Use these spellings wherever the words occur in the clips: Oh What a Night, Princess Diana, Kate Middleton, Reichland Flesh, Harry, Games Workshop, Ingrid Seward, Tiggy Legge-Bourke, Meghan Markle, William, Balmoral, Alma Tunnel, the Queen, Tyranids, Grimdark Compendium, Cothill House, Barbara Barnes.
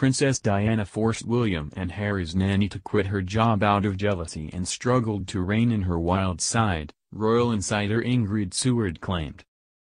Princess Diana forced William and Harry's nanny to quit her job out of jealousy and struggled to rein in her wild side, royal insider Ingrid Seward claimed.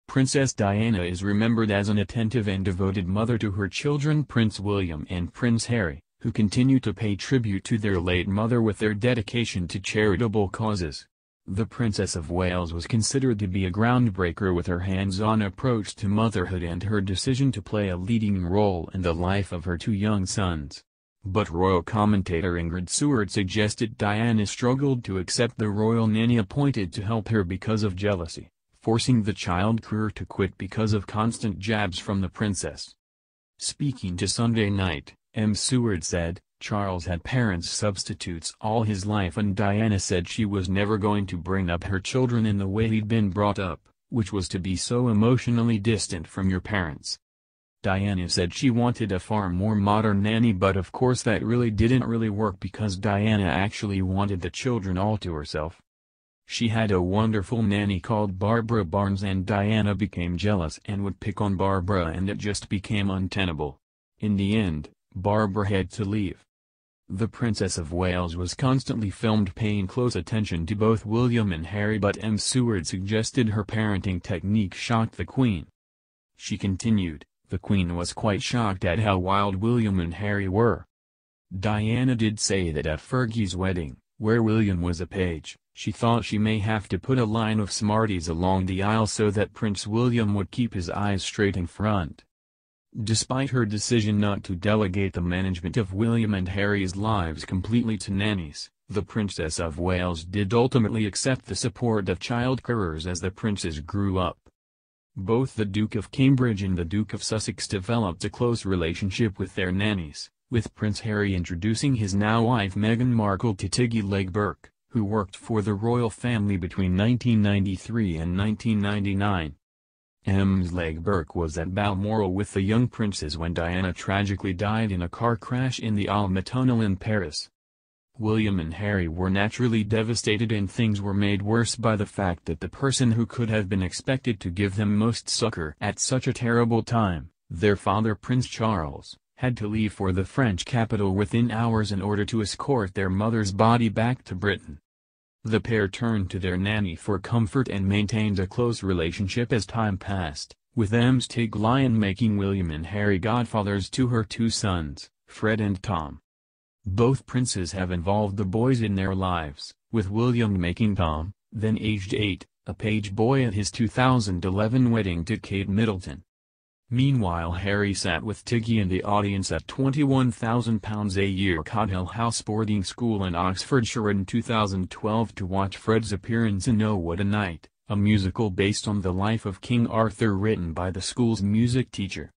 Princess Diana is remembered as an attentive and devoted mother to her children Prince William and Prince Harry, who continue to pay tribute to their late mother with their dedication to charitable causes. The Princess of Wales was considered to be a groundbreaker with her hands-on approach to motherhood and her decision to play a leading role in the life of her two young sons. But royal commentator Ingrid Seward suggested Diana struggled to accept the royal nanny appointed to help her because of jealousy, forcing the child carer to quit because of constant jabs from the princess. Speaking to Sunday Night, M. Seward said, Charles had parents substitutes all his life and Diana said she was never going to bring up her children in the way he'd been brought up, which was to be so emotionally distant from your parents. Diana said she wanted a far more modern nanny but of course that didn't really work because Diana actually wanted the children all to herself. She had a wonderful nanny called Barbara Barnes and Diana became jealous and would pick on Barbara and it just became untenable. In the end, Barbara had to leave. The Princess of Wales was constantly filmed paying close attention to both William and Harry but M. Seward suggested her parenting technique shocked the Queen. She continued, the Queen was quite shocked at how wild William and Harry were. Diana did say that at Fergie's wedding, where William was a page, she thought she may have to put a line of Smarties along the aisle so that Prince William would keep his eyes straight in front. Despite her decision not to delegate the management of William and Harry's lives completely to nannies, the Princess of Wales did ultimately accept the support of child carers as the princes grew up. Both the Duke of Cambridge and the Duke of Sussex developed a close relationship with their nannies, with Prince Harry introducing his now wife Meghan Markle to Tiggy Legge-Bourke, who worked for the royal family between 1993 and 1999. Ms. Legge-Bourke was at Balmoral with the young princes when Diana tragically died in a car crash in the Alma Tunnel in Paris. William and Harry were naturally devastated and things were made worse by the fact that the person who could have been expected to give them most succor at such a terrible time, their father Prince Charles, had to leave for the French capital within hours in order to escort their mother's body back to Britain. The pair turned to their nanny for comfort and maintained a close relationship as time passed, with Ms. Tiggy Legge-Bourke making William and Harry godfathers to her two sons, Fred and Tom. Both princes have involved the boys in their lives, with William making Tom, then aged 8, a page boy at his 2011 wedding to Kate Middleton. Meanwhile Harry sat with Tiggy in the audience at £21,000 a year Cothill House boarding school in Oxfordshire in 2012 to watch Fred's appearance in Oh What a Night, a musical based on the life of King Arthur written by the school's music teacher.